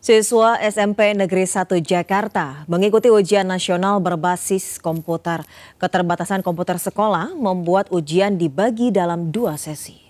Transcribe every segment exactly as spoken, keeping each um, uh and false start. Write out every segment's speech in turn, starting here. Siswa S M P Negeri satu Jakarta mengikuti ujian nasional berbasis komputer. Keterbatasan komputer sekolah membuat ujian dibagi dalam dua sesi.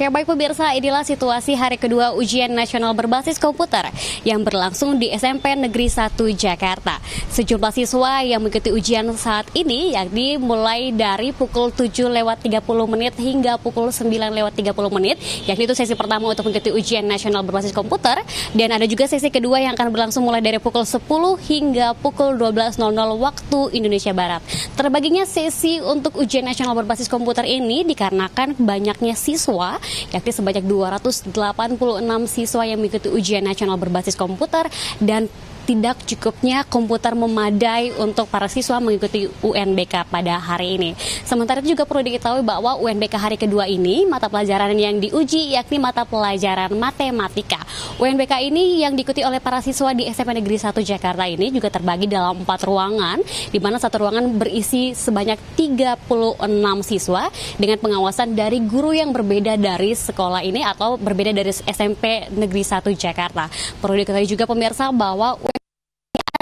Ya baik pemirsa, inilah situasi hari kedua ujian nasional berbasis komputer yang berlangsung di S M P Negeri satu Jakarta. Sejumlah siswa yang mengikuti ujian saat ini yakni mulai dari pukul tujuh lewat tiga puluh menit hingga pukul sembilan lewat tiga puluh menit, yakni itu sesi pertama untuk mengikuti ujian nasional berbasis komputer, dan ada juga sesi kedua yang akan berlangsung mulai dari pukul sepuluh hingga pukul dua belas waktu Indonesia Barat. Terbaginya sesi untuk ujian nasional berbasis komputer ini dikarenakan banyaknya siswa, yakni sebanyak dua ratus delapan puluh enam siswa yang mengikuti ujian nasional berbasis komputer dan tidak cukupnya komputer memadai untuk para siswa mengikuti U N B K pada hari ini. Sementara itu juga perlu diketahui bahwa U N B K hari kedua ini mata pelajaran yang diuji yakni mata pelajaran matematika. U N B K ini yang diikuti oleh para siswa di S M P Negeri satu Jakarta ini juga terbagi dalam empat ruangan, di mana satu ruangan berisi sebanyak tiga puluh enam siswa dengan pengawasan dari guru yang berbeda dari sekolah ini atau berbeda dari S M P Negeri satu Jakarta. Perlu diketahui juga pemirsa bahwa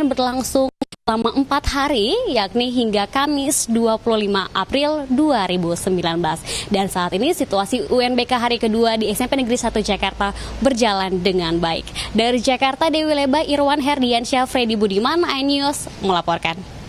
berlangsung selama empat hari, yakni hingga Kamis dua puluh lima April dua ribu sembilan belas. Dan saat ini situasi U N B K hari kedua di S M P Negeri satu Jakarta berjalan dengan baik. Dari Jakarta, Dewi Leba, Irwan Herdian, Syafredi Budiman, iNews melaporkan.